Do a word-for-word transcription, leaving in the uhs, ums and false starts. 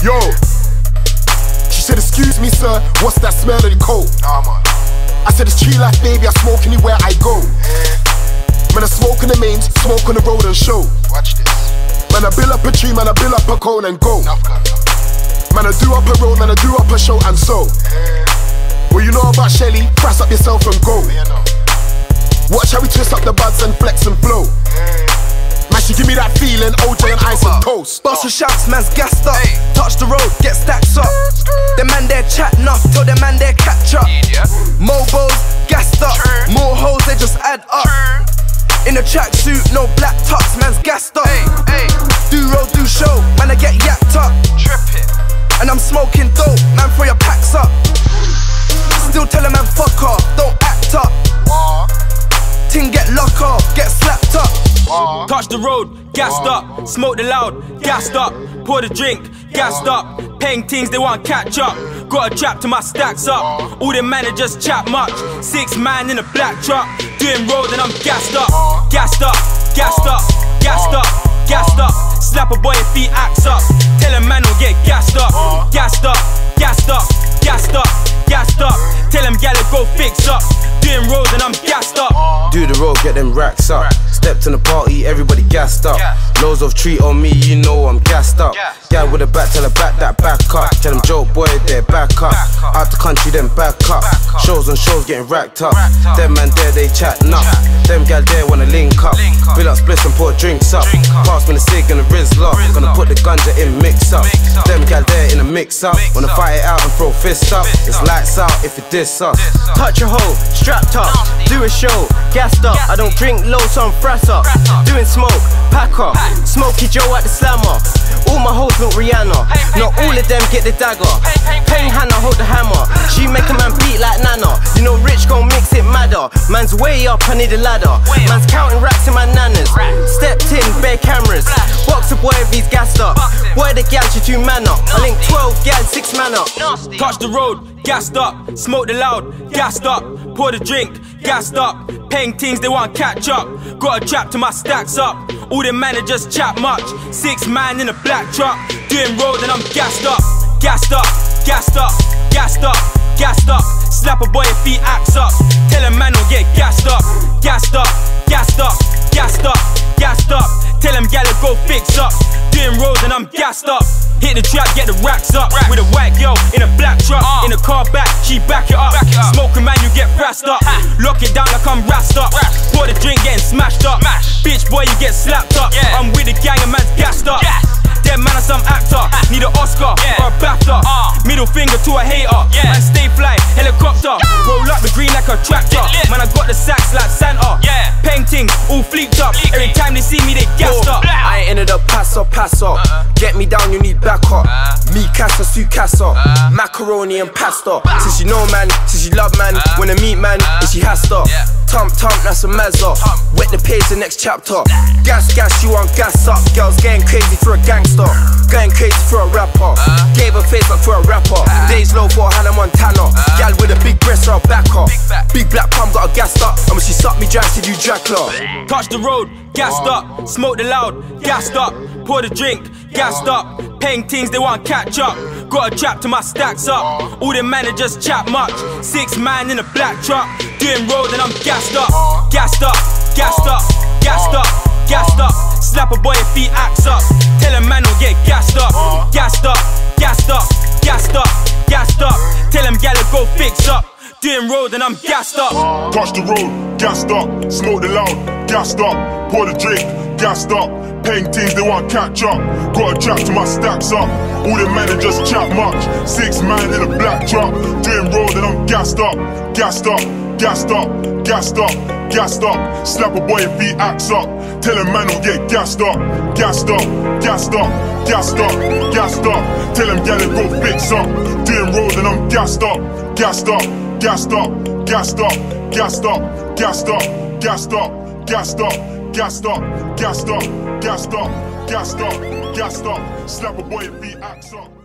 Yo, she said, excuse me, sir, what's that smell in the coat? Nah, man. I said, it's tree life, baby, I smoke anywhere I go. Yeah. Man, I smoke in the mains, smoke on the road and show. Watch this. Man, I build up a tree, man, I build up a cone and go. Enough, man, I do up a road, man, I do up a show and so. Yeah. Well, you know about Shelly, press up yourself and go. Yeah, no. Watch how we twist up the buds and flex and blow. Yeah. Man, she give me that feeling, O J and ice and toast. Bust of shouts, man's gassed up. Touch the road, get stacks up. The man there chatting up, till the man there catch up. Mobos, gassed up. More hoes, they just add up. In a tracksuit, no black tux, man's gassed up. Do road, do show, man, I get yapped up. And I'm smoking dope, man, throw your packs up. Still telling man, fuck off, don't act up. Ting get locked up, get slapped up. Touch the road, gassed up. Smoke the loud, gassed up. Pour the drink, gassed up. Paying things they want catch up. Got a trap to my stacks up. All the managers chat much. Six man in a black truck. Doing road and I'm gassed up. Gassed up, gassed up, gassed up, gassed up. Slap a boy if he acts up. Tell a man he'll get gassed up. Gassed up, gassed up, gassed up, gassed up. Tell him gallop go fix up. Doing road and I'm gassed up. Do the road, get them racks up. Stepped in the party, everybody gassed up. Loads of treat on me, you know I'm gassed up. Yeah, with a back, tell her back that back up. Tell them joke boy, they're back up. Out the country, then back up. Shows and shows getting racked up. Them man there, they chatting up. Them gal there wanna link up. Fill up splits and pour drinks up. Pass me the cig and the Rizla. Gonna put the ganja in mix up. Them gal there in a mix up. Wanna fight it out and throw fists up. It's lights out if it diss us. Touch a hoe, strapped up. Do a show, gassed up. I don't drink low, so I'm fresh up. Doing smoke, pack up. Smokey Joe at the slammer. All my hoes look Rihanna. Not all of them get the dagger. Paying Hannah, hold the hammer. She make a man beat like Nana. You know Rich gon' mix it madder. Man's way up, I need a ladder. Man's counting racks in my nanas. Stepped in, bare cameras. Box a boy if he's gassed up. Boy the gal, she too man up. I link twelve gal, six man up. Touch the road, gassed up. Smoke the loud, gassed up. Pour the drink, gassed up. Paying things they want catch up. Got a trap to my stacks up. All the managers chat much. Six man in a black truck. Doing road and I'm gassed up. Gassed up, gassed up, gassed up, gassed up. Slap a boy if he acts up. Tell a man he'll get gassed up. Gassed up, gassed up, gassed up, gassed up. Tell him gallop go fix up. Doing road and I'm gassed up. Hit the trap, get the racks up. Rack. With a white girl in a black truck. Uh. In a car back, she back it up. Back it up. Smoking man, you get rassed up. Ha. Lock it down like I'm rassed up. Rass. Pour the drink, getting smashed up. Smash. Bitch boy, you get slapped up. Yeah. I'm with the gang and man's gassed up. Yes. Dead man or some actor. Ha. Need an Oscar, yeah, or a BAFTA. Uh. Middle finger to a hater. Yeah. Man, stay fly, helicopter. Yeah. Roll up the green like a tractor. Man, I got the sacks like Santa. Yeah. Paintings all fleeked up. Fleaky. Every time they see me, they gassed oh. up. Blah. I ain't ended up pass up, pass up. Uh -uh. Get me down, you need back up. Uh. Me casa, su casa. Uh. Macaroni and pasta. Bah. Since you know man, since you love man, uh. when I meet man, uh. and she has to. Yeah. Tump, tump, that's a mazza. Wet the page, the next chapter. Nah. Gas, gas, you on gas up. Girls getting crazy for a gangster. Going crazy for a rapper. Uh. Gave her face up for a rapper. Uh. Days low for Hannah Montana. Uh. Gal with a big breast or a backer. Big, back. Big black palm got a gassed up. And when she sucked me dry, she do Dracula. Bang. Touch the road, gassed up. Smoke the loud, gassed up. Pour the drink, gassed up. Paying things they want catch up. Got a trap to my stacks up. All the managers chat much. Six man in a black truck. Doing road and I'm gassed. Gassed up, gassed up, gassed up, gassed up, gassed up. Slap a boy if he acts up. Tell a man he'll get gassed up. Gassed up, gassed up, gassed up, gassed up. Tell him gallop go fix up. Doing road and I'm gassed up. Touch the road, gassed up. Smoke the loud, gassed up. Pour the drink, gassed up. Paying teams they want catch up. Got a trap to my stacks up. All the managers chat much. Six man in a black truck. Doing road and I'm gassed up, gassed up, gassed up. Gassed up, gassed up, slap a boy if he acts up. Tell him man he'll get gassed up. Gassed up, gassed up, gassed up, gassed up. Tell him gallop go fix up. Doing road and I'm gassed up. Gassed up, gassed up, gassed up, gassed up, gassed up, gassed up, gassed up, gassed up, gassed up, gassed up, gassed up, gassed up. Slap a boy if he acts up.